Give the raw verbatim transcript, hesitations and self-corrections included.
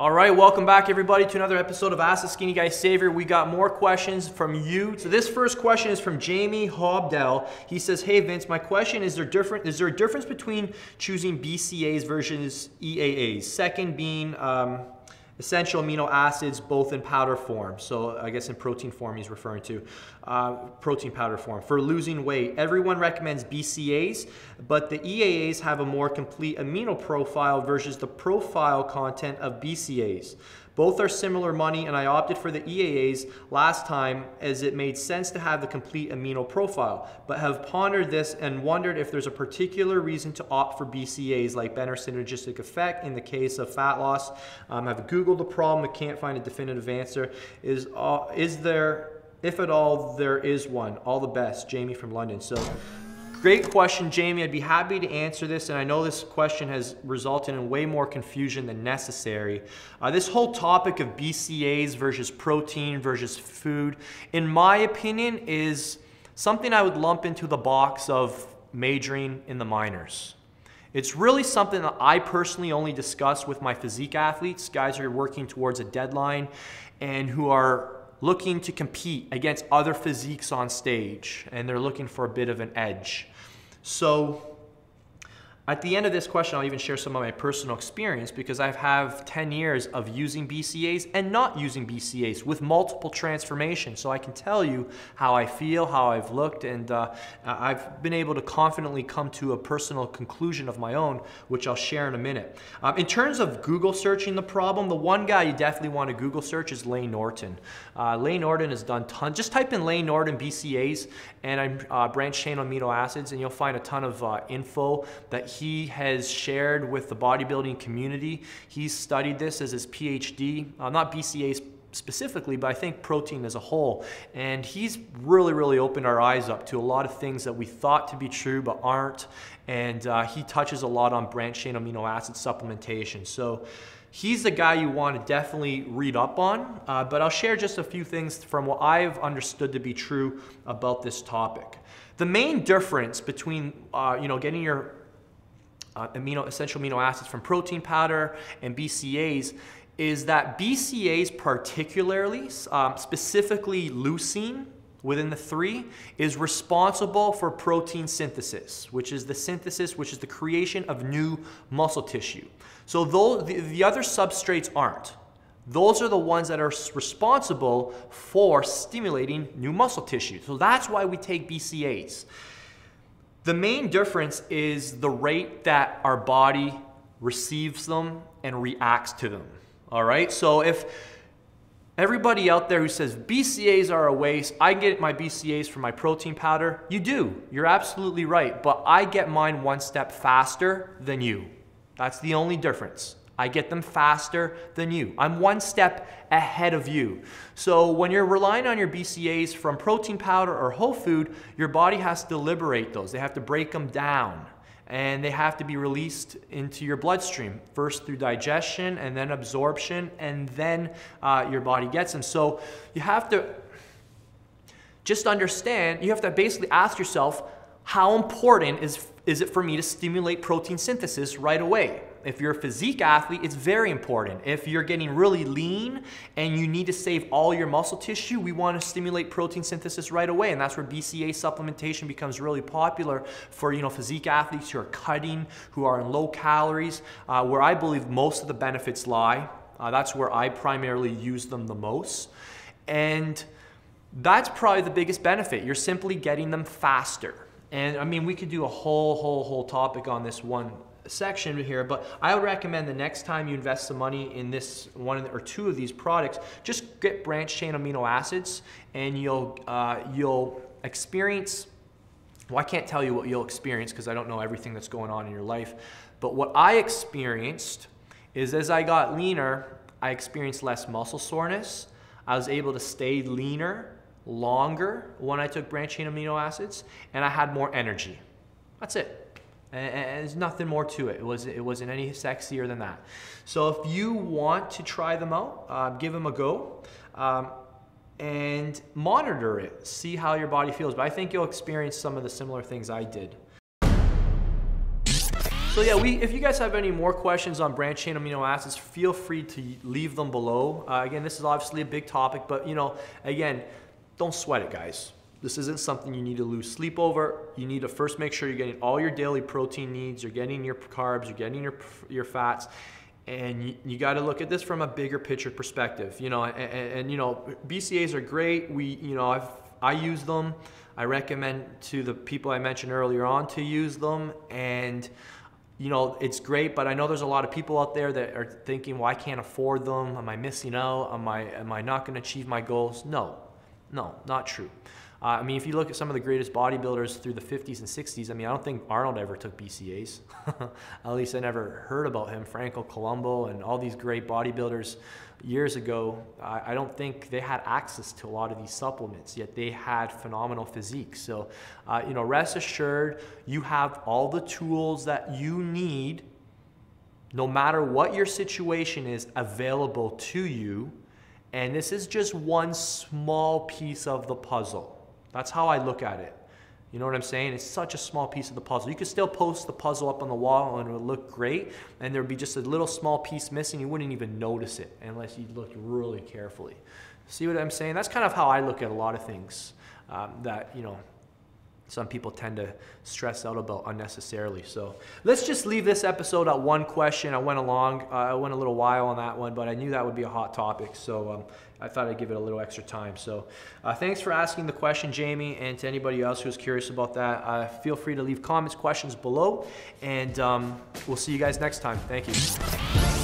All right, welcome back everybody to another episode of Ask the Skinny Guy Savior. We got more questions from you. So this first question is from Jamie Hobdell. He says, hey Vince, my question is there different, is there a difference between choosing B C A As versus E A As? Second being um, essential amino acids, both in powder form. So I guess in protein form he's referring to, uh, protein powder form. For losing weight, everyone recommends B C A As, but the E A As have a more complete amino profile versus the profile content of B C A As. Both are similar money and I opted for the E A As last time as it made sense to have the complete amino profile, but have pondered this and wondered if there's a particular reason to opt for B C A As like Ben or synergistic effect in the case of fat loss. Um, I've Googled the problem and can't find a definitive answer. Is, uh, is there, if at all, there is one? All the best, Jamie from London. So. Great question, Jamie. I'd be happy to answer this, and I know this question has resulted in way more confusion than necessary. Uh, this whole topic of B C A As versus protein versus food, in my opinion, is something I would lump into the box of majoring in the minors. It's really something that I personally only discuss with my physique athletes, guys who are working towards a deadline and who are looking to compete against other physiques on stage, and they're looking for a bit of an edge. So at the end of this question, I'll even share some of my personal experience because I have ten years of using B C A As and not using B C A As with multiple transformations. So I can tell you how I feel, how I've looked, and uh, I've been able to confidently come to a personal conclusion of my own, which I'll share in a minute. Um, in terms of Google searching the problem, the one guy you definitely want to Google search is Layne Norton. Uh, Layne Norton has done tons. Just type in Layne Norton B C A As and uh, branched chain amino acids, and you'll find a ton of uh, info that he He has shared with the bodybuilding community. He's studied this as his PhD, uh, not B C A As specifically, but I think protein as a whole. And he's really, really opened our eyes up to a lot of things that we thought to be true but aren't. And uh, he touches a lot on branched chain amino acid supplementation. So he's the guy you want to definitely read up on, uh, but I'll share just a few things from what I've understood to be true about this topic. The main difference between uh, you know, getting your Uh, amino, essential amino acids from protein powder and B C A As is that B C A As particularly, um, specifically leucine within the three, is responsible for protein synthesis, which is the synthesis, which is the creation of new muscle tissue. So those, the, the other substrates aren't. Those are the ones that are responsible for stimulating new muscle tissue. So that's why we take B C A As. The main difference is the rate that our body receives them and reacts to them, all right? So if everybody out there who says B C A As are a waste, I get my B C A As from my protein powder, you do, you're absolutely right, but I get mine one step faster than you. That's the only difference. I get them faster than you. I'm one step ahead of you. So when you're relying on your B C A As from protein powder or whole food, your body has to liberate those. They have to break them down and they have to be released into your bloodstream, first through digestion and then absorption, and then uh, your body gets them. So you have to just understand, you have to basically ask yourself, how important is, is it for me to stimulate protein synthesis right away? If you're a physique athlete, it's very important. If you're getting really lean and you need to save all your muscle tissue, we want to stimulate protein synthesis right away, and that's where B C A supplementation becomes really popular for you know physique athletes who are cutting, who are in low calories, uh, where I believe most of the benefits lie. Uh, that's where I primarily use them the most, and that's probably the biggest benefit. You're simply getting them faster, and I mean we could do a whole, whole, whole topic on this one section here, but I would recommend the next time you invest some money in this one or two of these products, just get branched chain amino acids, and you'll uh, you'll experience. Well, I can't tell you what you'll experience because I don't know everything that's going on in your life. But what I experienced is as I got leaner, I experienced less muscle soreness. I was able to stay leaner longer when I took branched chain amino acids, and I had more energy. That's it. And there's nothing more to it. It wasn't, it wasn't any sexier than that. So if you want to try them out, uh, give them a go um, and monitor it. See how your body feels. But I think you'll experience some of the similar things I did. So yeah, we, if you guys have any more questions on branched chain amino acids, feel free to leave them below. Uh, again, this is obviously a big topic, but you know, again, don't sweat it, guys. This isn't something you need to lose sleep over. You need to first make sure you're getting all your daily protein needs, you're getting your carbs, you're getting your, your fats, and you, you got to look at this from a bigger picture perspective. You know, and, and, and you know, B C A As are great. We, you know, I've, I use them. I recommend to the people I mentioned earlier on to use them, and you know, it's great, but I know there's a lot of people out there that are thinking, well, I can't afford them. Am I missing out? Am I, am I not going to achieve my goals? No, no, not true. Uh, I mean, if you look at some of the greatest bodybuilders through the fifties and sixties, I mean, I don't think Arnold ever took B C As. At least I never heard about him. Franco Colombo and all these great bodybuilders years ago, I, I don't think they had access to a lot of these supplements, yet they had phenomenal physiques. So, uh, you know, rest assured, you have all the tools that you need, no matter what your situation is, available to you. And this is just one small piece of the puzzle. That's how I look at it. You know what I'm saying? It's such a small piece of the puzzle. You could still post the puzzle up on the wall and it would look great, and there'd be just a little small piece missing. You wouldn't even notice it unless you looked really carefully. See what I'm saying? That's kind of how I look at a lot of things um, that, you know, some people tend to stress out about unnecessarily. So let's just leave this episode at one question. I went along, uh, I went a little while on that one, but I knew that would be a hot topic. So um, I thought I'd give it a little extra time. So uh, thanks for asking the question, Jamie, and to anybody else who's curious about that, uh, feel free to leave comments, questions below, and um, we'll see you guys next time. Thank you.